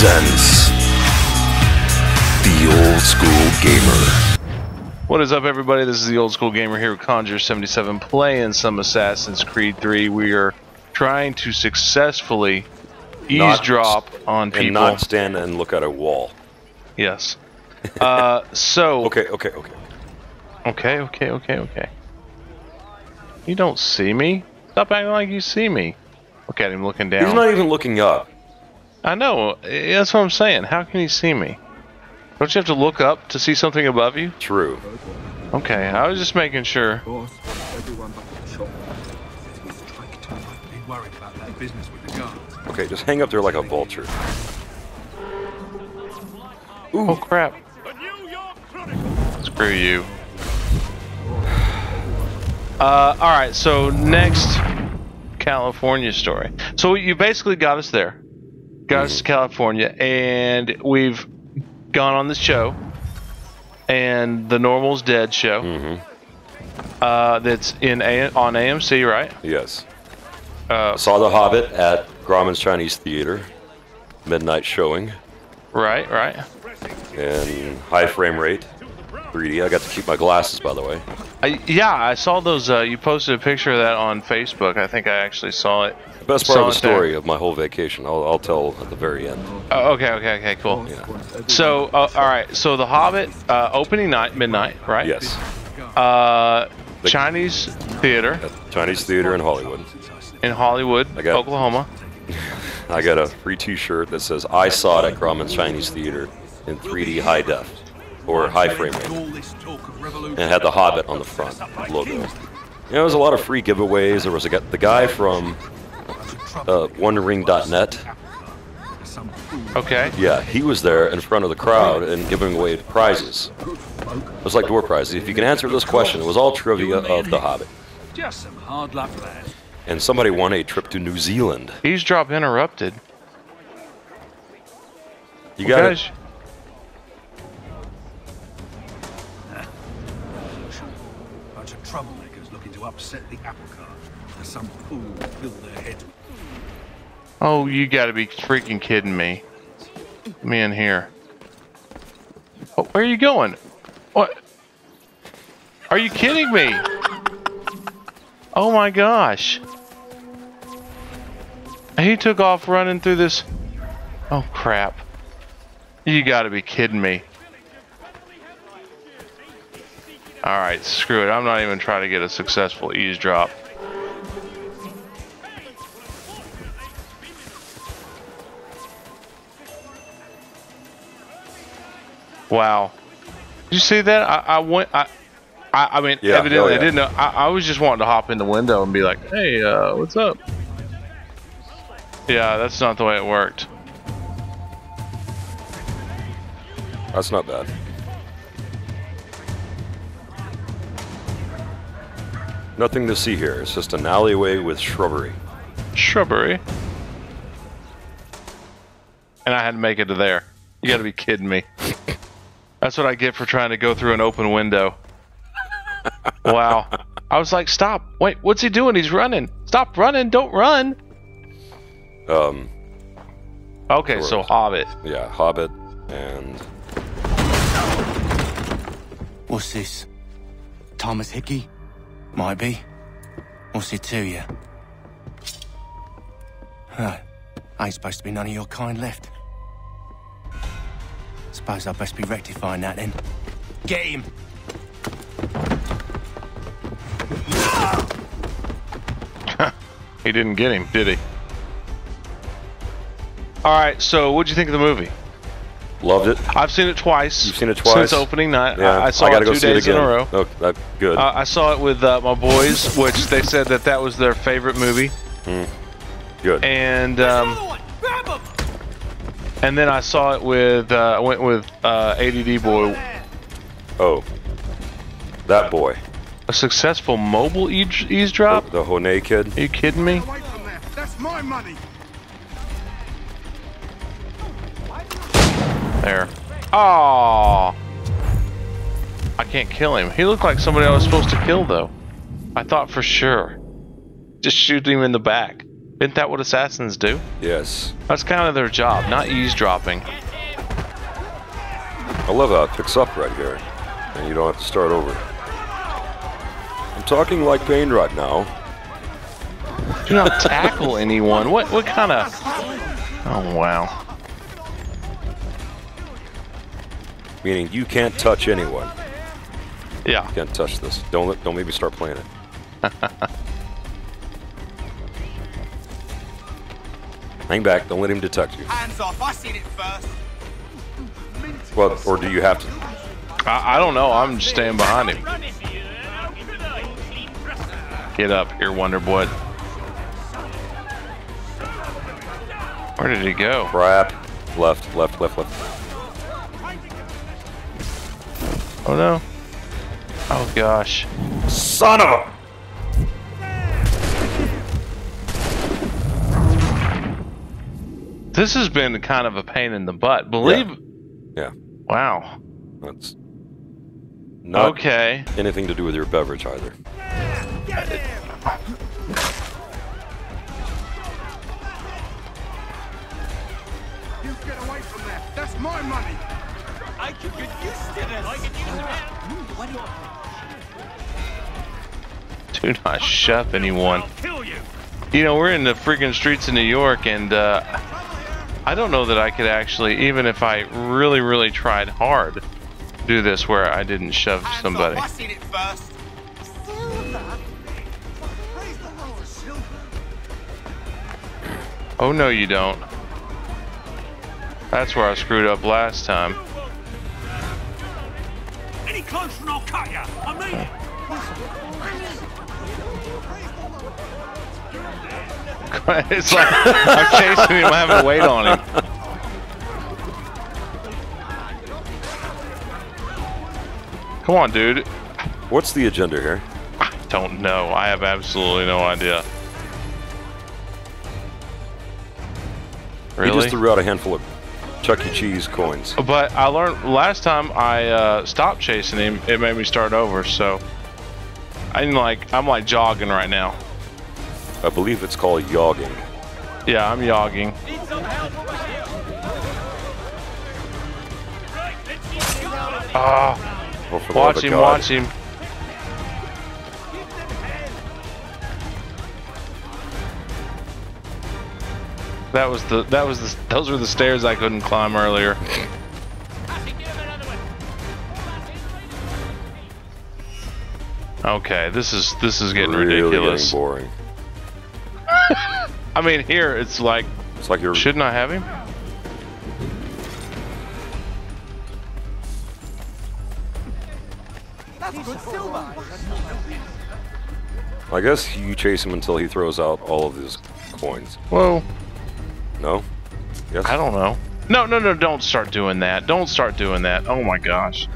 presents The Old School Gamer. What is up, everybody? This is The Old School Gamer here with Conjure77, playing some Assassin's Creed 3. We are trying to successfully eavesdrop on people. And not stand and look at a wall. Yes. Okay. You don't see me? Stop acting like you see me. Look at him looking down. He's not even looking up. I know. That's what I'm saying. How can he see me? Don't you have to look up to see something above you? True. Okay, I was just making sure. Okay, just hang up there like a vulture. Ooh. Oh, crap. Screw you. Alright, so next California story. So you basically got us there. Got us to California, and we've gone on the show, and The Normals Dead show. That's on AMC, right? Yes. Saw The Hobbit at Grauman's Chinese Theater. Midnight showing. Right, right. And high frame rate. 3D. I got to keep my glasses, by the way. Yeah, I saw those. You posted a picture of that on Facebook. I think I actually saw it. The best part of the story of my whole vacation. I'll tell at the very end. Okay, cool. Yeah. So, all right. So, The Hobbit, opening night, midnight, right? Yes. Chinese theater. Chinese theater in Hollywood. In Hollywood, Oklahoma. I got a free T-shirt that says, "I saw it at Grauman's Chinese Theater in 3D high def." Or high frame rate, and it had The Hobbit on the front logo. You know, there was a lot of free giveaways. There was the guy from OneRing.net. Okay. Yeah, he was there in front of the crowd and giving away prizes. It was like door prizes. If you can answer this question, it was all trivia of The Hobbit. Just some hard luck, lad. And somebody won a trip to New Zealand. Eavesdrop interrupted. You got it. Troublemakers looking to upset the apple cart, and some fool filled their head. Oh, you gotta be freaking kidding me. Me in here. Oh, where are you going? What? Are you kidding me? Oh my gosh. He took off running through this. Oh crap. You gotta be kidding me. Alright, screw it. I'm not even trying to get a successful eavesdrop. Wow. Did you see that? I mean, yeah, evidently, yeah. I didn't know. I was just wanting to hop in the window and be like, hey, what's up? Yeah, that's not the way it worked. That's not bad. Nothing to see here. It's just an alleyway with shrubbery. Shrubbery? And I had to make it to there. You gotta be kidding me. That's what I get for trying to go through an open window. Wow. I was like, stop. Wait, what's he doing? He's running. Stop running. Don't run. Okay, so Hobbit. Yeah, Hobbit and... What's this? Thomas Hickey? Might be. What's it to you? Huh. Ain't supposed to be none of your kind left. Suppose I'd best be rectifying that then. Get him! He didn't get him, did he? Alright, so what'd you think of the movie? Loved it. I've seen it twice. You've seen it twice? Since opening night. Yeah, I saw it 2 days in a row. Oh, that's good. I saw it with my boys, which they said that was their favorite movie. Mm. Good. And then I saw it with I went with ADD boy. Oh, that boy. A successful mobile eavesdrop. The Honey kid. Are you kidding me? That's my money. There. Oh, I can't kill him. He looked like somebody I was supposed to kill, though. I thought for sure. Just shoot him in the back. Isn't that what assassins do? Yes. That's kind of their job, not eavesdropping. I love how it picks up right here, and you don't have to start over. I'm talking like Bane right now. Do not tackle anyone. What kind of... Oh, wow. Meaning you can't touch anyone. Yeah. You can't touch this. Don't make me start playing it. Hang back. Don't let him detect you. Hands off. I seen it first. Well, or do you have to? I don't know. I'm just staying behind him. Get up here, Wonder Boy. Where did he go? Crap. Left. Oh no. Oh gosh. Son of a... This has been kind of a pain in the butt. Yeah. Wow. That's not okay. Anything to do with your beverage either. You get away from that. That's my money. I could get used to this. I could use it. Do not shove anyone. You know, we're in the freaking streets of New York, and I don't know that I could actually, even if I really, really tried hard, do this where I didn't shove somebody. I seen it first. Oh no, you don't. That's where I screwed up last time. Any closer and I'll cut ya. I mean it. It's like I'm chasing him, I'm having to wait on him. Come on, dude. What's the agenda here? I don't know. I have absolutely no idea. Really? He just threw out a handful of Chuck E. Cheese coins. But I learned last time I stopped chasing him, it made me start over, so I'm like jogging right now. I believe it's called yogging. Yeah, I'm yogging. Need some help. Oh, watch him, watch him. Those were the stairs I couldn't climb earlier. Okay, this is getting really ridiculous. Getting boring. I mean, here it's like you're... Shouldn't I have him? That's good silver. I guess you chase him until he throws out all of his coins. Whoa. No? Yes. I don't know. No, don't start doing that. Don't start doing that. Oh my gosh.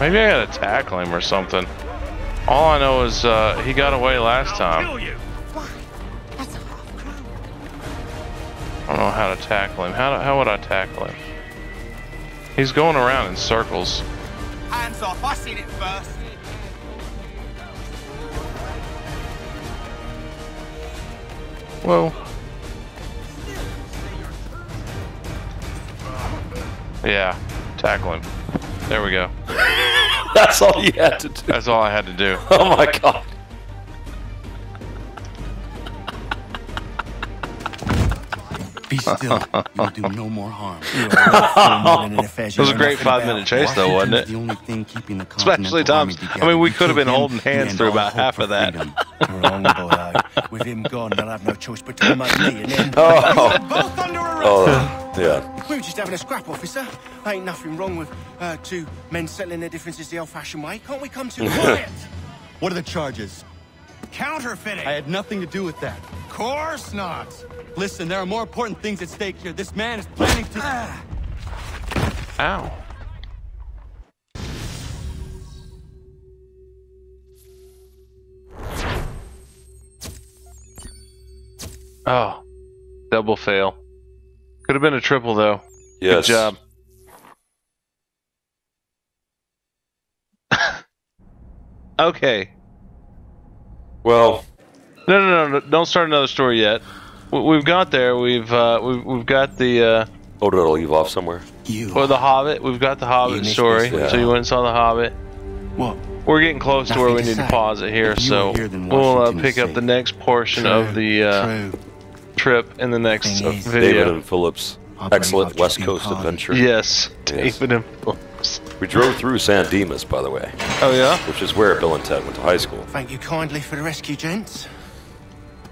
Maybe I gotta tackle him or something. All I know is he got away last time. I don't know how to tackle him. How would I tackle him? He's going around in circles. Hands off, I seen it first. Whoa. Yeah, tackle him. There we go. That's all you had to do. That's all I had to do. Oh my god. Be still. You'll do no more harm. It was a great 5-minute chase, though, wasn't it? The only thing keeping the Especially Tom's. I mean, we could have been holding hands through about half of that. With him gone, I'll have no choice but to come out and then. Both under arrest. Oh, yeah. We were just having a scrap, officer. Ain't nothing wrong with two men settling their differences the old-fashioned way. Can't we come to quiet? What are the charges? Counterfeiting. I had nothing to do with that. Of course not. Listen, there are more important things at stake here. This man is planning to... Ow. Oh. Double fail. Could have been a triple, though. Yes. Good job. Okay. Well. No! Don't start another story yet. We've got there. We've got the. Oh, it'll leave off somewhere. Or the Hobbit. We've got the Hobbit story. Yeah. So you went and saw the Hobbit. What? We're getting close to where we need to pause it here, so we'll pick up the next portion of the trip in the next video. David and Phillips' excellent West Coast adventure. Yes, David and Phillips. We drove through San Dimas, by the way. Oh, yeah? Which is where Bill and Ted went to high school. Thank you kindly for the rescue, gents.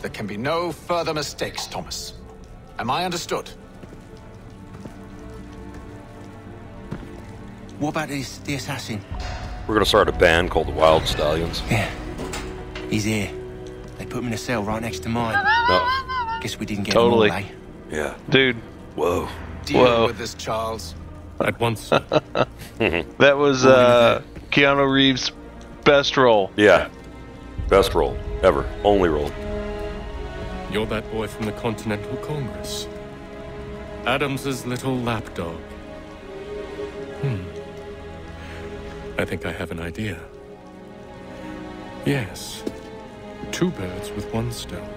There can be no further mistakes, Thomas. Am I understood? What about the assassin? We're going to start a band called the Wild Stallions. Yeah. He's here. They put him in a cell right next to mine. No. Guess we didn't get him all, eh? Yeah. Dude. Whoa. Deal with this, Charles. At once. That was Keanu Reeves' best role. Yeah. Best role. Ever. Only role. You're that boy from the Continental Congress. Adams's little lapdog. Hmm. I think I have an idea. Yes. Two birds with one stone.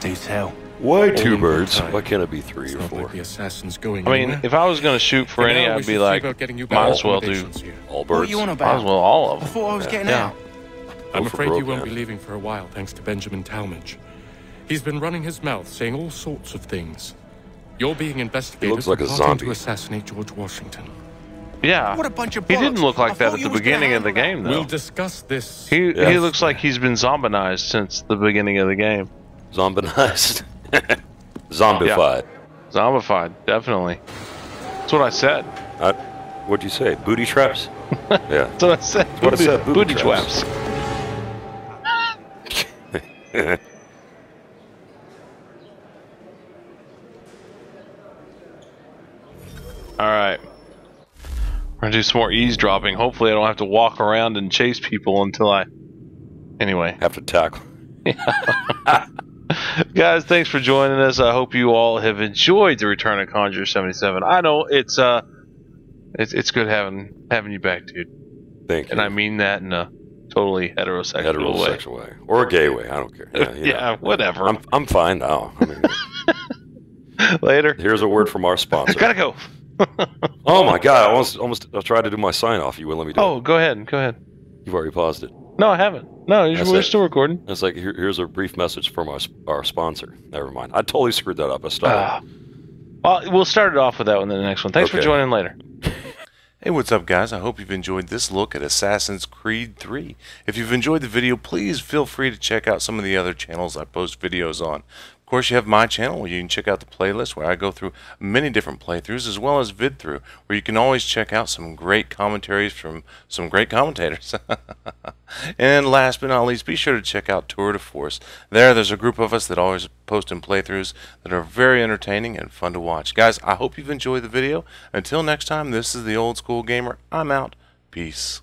Do tell. Why two birds? Why can't it be three or four? Like the assassin's going if I was going to shoot for any, I'd be like, might as well do all birds. You about? Might as well all of them. Before I was getting out. I'm afraid you won't be leaving for a while, thanks to Benjamin Talmadge. He's been running his mouth, saying all sorts of things. You're being investigated. He looks like a zombie. To assassinate George Washington. Yeah, what a bunch of bullets. He didn't look like that at the beginning of the game, though. We'll discuss this. He looks like he's been zombinized since the beginning of the game. Zombinized? Zombified. Yeah. Zombified, definitely. That's what I said. What'd you say? Booty traps? Yeah. That's what I said. That's what I said. Booty traps. All right. We're gonna do some more eavesdropping. Hopefully I don't have to walk around and chase people until I... Anyway. Have to tackle. Yeah. Guys, thanks for joining us. I hope you all have enjoyed the return of Conjure77. I know it's good having you back, dude. Thank you. And I mean that in a totally heterosexual way. Or a gay way. I don't care. Yeah, yeah, whatever. I'm fine now. I mean, later. Here's a word from our sponsor. Gotta go. Oh my god, I tried to do my sign off. You wouldn't let me do it. Oh, go ahead. You've already paused it. No, I haven't. No, we're still recording. It's like, here's a brief message from our sponsor. Never mind. I totally screwed that up. I stopped. We'll start it off with that one in the next one. Thanks for joining later. Hey, what's up, guys? I hope you've enjoyed this look at Assassin's Creed 3. If you've enjoyed the video, please feel free to check out some of the other channels I post videos on. Of course, you have my channel where you can check out the playlist where I go through many different playthroughs, as well as VidThru, where you can always check out some great commentaries from some great commentators. And last but not least, be sure to check out TourD3Force. There's a group of us that always post in playthroughs that are very entertaining and fun to watch. Guys, I hope you've enjoyed the video. Until next time, this is the Old School Gamer. I'm out. Peace.